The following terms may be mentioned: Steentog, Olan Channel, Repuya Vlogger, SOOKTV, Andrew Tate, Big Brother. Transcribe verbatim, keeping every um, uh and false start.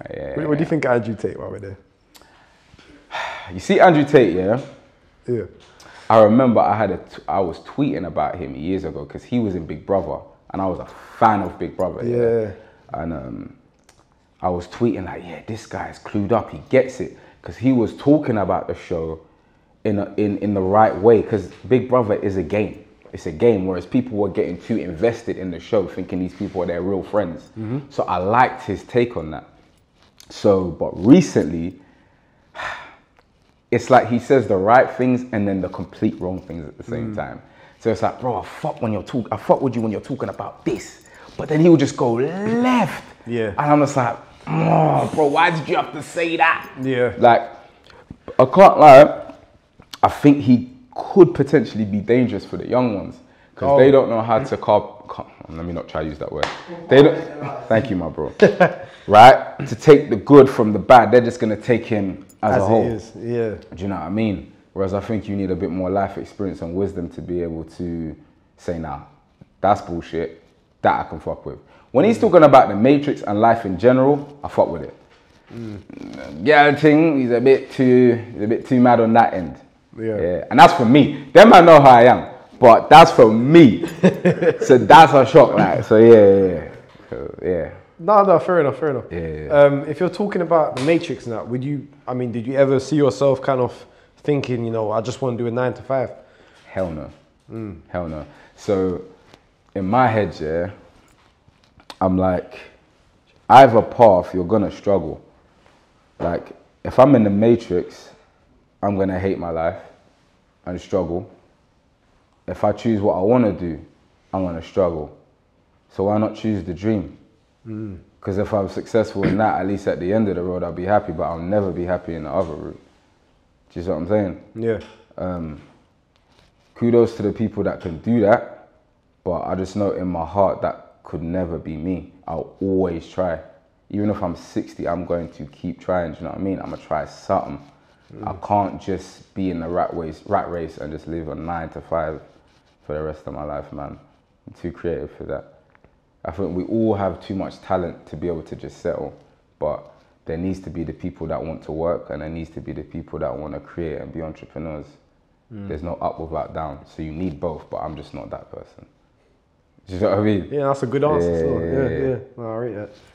Right, yeah, what, yeah, what do you think of Andrew Tate while we're there? You see Andrew Tate, yeah? Yeah. I remember I had a t I was tweeting about him years ago because he was in Big Brother and I was a fan of Big Brother. Yeah. yeah. And um, I was tweeting like, yeah, this guy's clued up. He gets it because he was talking about the show in a, in in the right way because Big Brother is a game. It's a game, whereas people were getting too invested in the show, thinking these people are their real friends. Mm-hmm. So I liked his take on that. So, but recently, it's like he says the right things and then the complete wrong things at the same mm. time. So it's like, bro, I fuck when you're talk I fuck with you when you're talking about this, but then he will just go left. Yeah. And I'm just like, oh, bro, why did you have to say that? Yeah. Like, I can't lie. I think he could potentially be dangerous for the young ones because oh. they don't know how to cop. Let me not try to use that word. They don't. Thank you, my bro. Right? To take the good from the bad, they're just gonna take him as, as a whole. It is. Yeah. Do you know what I mean? Whereas I think you need a bit more life experience and wisdom to be able to say, nah, that's bullshit. That I can fuck with. When mm. he's talking about the Matrix and life in general, I fuck with it. Mm. Yeah, I think he's a bit too, he's a bit too mad on that end. Yeah. yeah. And that's for me. Them I know how I am, but that's for me. So that's a shock, like. So yeah, yeah, yeah. So, yeah. No, no, fair enough, fair enough. Yeah, yeah. Um, if you're talking about the Matrix now, would you, I mean, did you ever see yourself kind of thinking, you know, I just want to do a nine to five? Hell no. Mm. Hell no. So in my head, yeah, I'm like, either path, you're going to struggle. Like, if I'm in the Matrix, I'm going to hate my life and struggle. If I choose what I want to do, I'm going to struggle. So why not choose the dream? Because mm. if I'm successful in that, at least at the end of the road, I'll be happy, but I'll never be happy in the other route. Do you see what I'm saying? Yeah. Um, kudos to the people that can do that, but I just know in my heart that could never be me. I'll always try. Even if I'm sixty, I'm going to keep trying, do you know what I mean? I'm going to try something. Mm. I can't just be in the rat race, rat race and just live a nine to five for the rest of my life, man. I'm too creative for that. I think we all have too much talent to be able to just settle, but there needs to be the people that want to work and there needs to be the people that want to create and be entrepreneurs. Mm. There's no up without down, so you need both, but I'm just not that person. Do you know what I mean? Yeah, that's a good answer. Yeah, so. yeah, yeah. yeah. yeah. No, I read that.